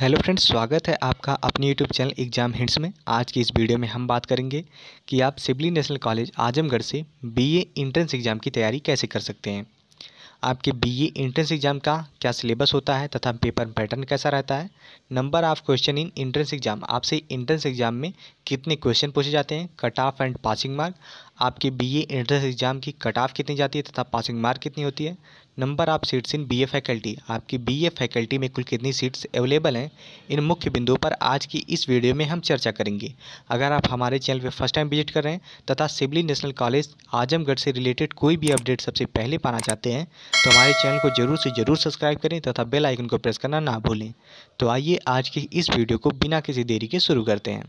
Hello friends, स्वागत है आपका अपने यूट्यूब चैनल एग्जाम हिंट्स में। आज की इस वीडियो में हम बात करेंगे कि आप सिबली नेशनल कॉलेज आजमगढ़ से बीए एंट्रेंस एग्ज़ाम की तैयारी कैसे कर सकते हैं। आपके बीए एंट्रेंस एग्ज़ाम का क्या सिलेबस होता है तथा पेपर पैटर्न कैसा रहता है। Number of question in entrance exam, आपसे एंट्रेंस एग्ज़ाम में कितने क्वेश्चन पूछे जाते हैं। Cut off and passing mark, आपके बीए एंट्रेंस एग्ज़ाम की कट ऑफ कितनी जाती है तथा पासिंग मार्क कितनी होती है। Number of seats in BA faculty, आपकी बीए फैकल्टी में कुल कितनी सीट्स अवेलेबल हैं। इन मुख्य बिंदुओं पर आज की इस वीडियो में हम चर्चा करेंगे। अगर आप हमारे चैनल पर फर्स्ट टाइम विजिट कर रहे हैं तथा सिबली नेशनल कॉलेज आजमगढ़ से रिलेटेड कोई भी अपडेट सबसे पहले पाना चाहते हैं तो हमारे चैनल को जरूर से ज़रूर सब्सक्राइब करें तथा बेल आइकन को प्रेस करना ना भूलें। तो आइए आज की इस वीडियो को बिना किसी देरी के शुरू करते हैं।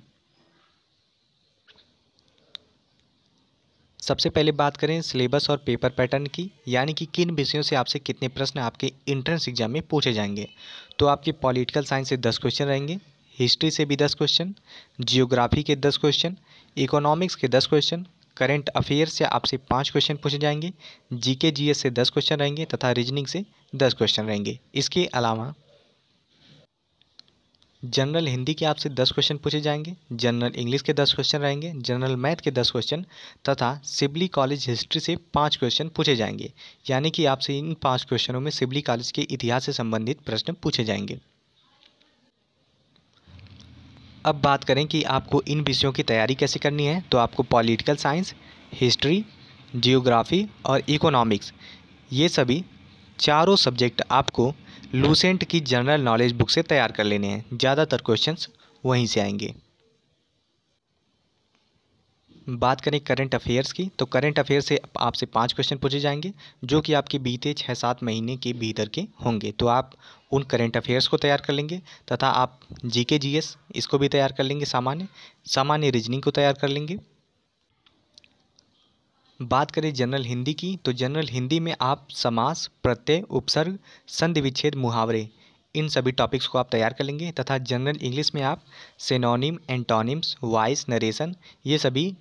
सबसे पहले बात करें सिलेबस और पेपर पैटर्न की, यानी कि किन विषयों से आपसे कितने प्रश्न आपके एंट्रेंस एग्जाम में पूछे जाएंगे। तो आपके पॉलिटिकल साइंस से 10 क्वेश्चन रहेंगे, हिस्ट्री से भी 10 क्वेश्चन, जियोग्राफी के 10 क्वेश्चन, इकोनॉमिक्स के 10 क्वेश्चन, करंट अफेयर्स से आपसे 5 क्वेश्चन पूछे जाएंगे, जीके जीएस से 10 क्वेश्चन रहेंगे तथा रीजनिंग से 10 क्वेश्चन रहेंगे। इसके अलावा जनरल हिंदी के आपसे 10 क्वेश्चन पूछे जाएंगे, जनरल इंग्लिश के 10 क्वेश्चन रहेंगे, जनरल मैथ के 10 क्वेश्चन तथा सिबली कॉलेज हिस्ट्री से 5 क्वेश्चन पूछे जाएंगे। यानी कि आपसे इन 5 क्वेश्चनों में सिबली कॉलेज के इतिहास से संबंधित प्रश्न पूछे जाएंगे। अब बात करें कि आपको इन विषयों की तैयारी कैसे करनी है। तो आपको पॉलिटिकल साइंस, हिस्ट्री, जियोग्राफी और इकोनॉमिक्स, ये सभी चारों सब्जेक्ट आपको लूसेंट की जनरल नॉलेज बुक से तैयार कर लेने हैं। ज़्यादातर क्वेश्चंस वहीं से आएंगे। बात करें करंट अफेयर्स की, तो करंट अफेयर्स से आपसे 5 क्वेश्चन पूछे जाएंगे जो कि आपके बीते 6-7 महीने के भीतर के होंगे। तो आप उन करंट अफेयर्स को तैयार कर लेंगे तथा आप जीके जीएस इसको भी तैयार कर लेंगे, सामान्य रीजनिंग को तैयार कर लेंगे। बात करें जनरल हिंदी की, तो जनरल हिंदी में आप समास, प्रत्यय, उपसर्ग, संधि विच्छेद, मुहावरे, इन सभी टॉपिक्स को आप तैयार कर लेंगे तथा जनरल इंग्लिश में आप सिनोनिम, एंटोनिम्स, वॉइस, नरेशन, ये सभी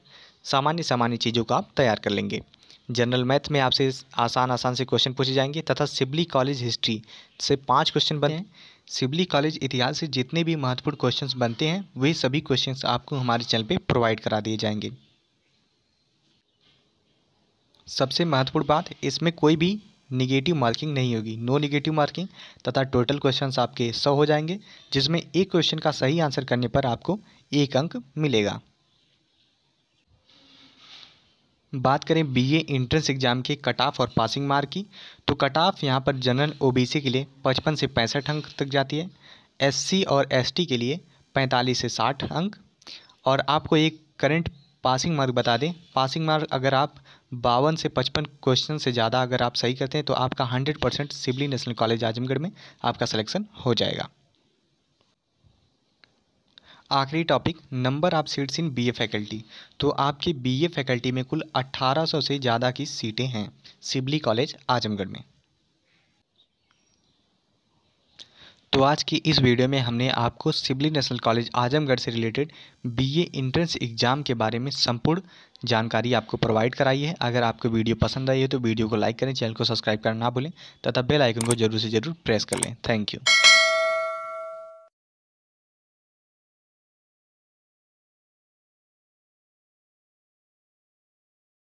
सामान्य चीज़ों को आप तैयार कर लेंगे। जनरल मैथ में आपसे आसान से क्वेश्चन पूछे जाएंगे तथा सिबली कॉलेज हिस्ट्री से 5 क्वेश्चन बने हैं। सिबली कॉलेज इतिहास से जितने भी महत्वपूर्ण क्वेश्चंस बनते हैं वे सभी क्वेश्चंस आपको हमारे चैनल पे प्रोवाइड करा दिए जाएंगे। सबसे महत्वपूर्ण बात, इसमें कोई भी निगेटिव मार्किंग नहीं होगी, नो निगेटिव मार्किंग तथा टोटल क्वेश्चंस आपके 100 हो जाएंगे जिसमें एक क्वेश्चन का सही आंसर करने पर आपको 1 अंक मिलेगा। बात करें बीए एंट्रेंस एग्ज़ाम के कट ऑफ और पासिंग मार्क की, तो कट ऑफ यहाँ पर जनरल ओबीसी के लिए 55 से 65 अंक तक जाती है, एससी और एसटी के लिए 45 से 60 अंक। और आपको एक करंट पासिंग मार्क बता दें, पासिंग मार्क अगर आप 52 से 55 क्वेश्चन से ज़्यादा अगर आप सही करते हैं तो आपका 100% सिबली नेशनल कॉलेज आजमगढ़ में आपका सिलेक्शन हो जाएगा। आखिरी topic, number of seats in BA faculty, तो आपके बीए फैकल्टी में कुल 1800 से ज़्यादा की सीटें हैं सिबली कॉलेज आजमगढ़ में। तो आज की इस वीडियो में हमने आपको सिबली नेशनल कॉलेज आजमगढ़ से रिलेटेड बीए एंट्रेंस एग्ज़ाम के बारे में संपूर्ण जानकारी आपको प्रोवाइड कराई है। अगर आपको वीडियो पसंद आई है तो वीडियो को लाइक करें, चैनल को सब्सक्राइब करना ना भूलें तथा बेल आइकन को जरूर से ज़रूर प्रेस कर लें। Thank you.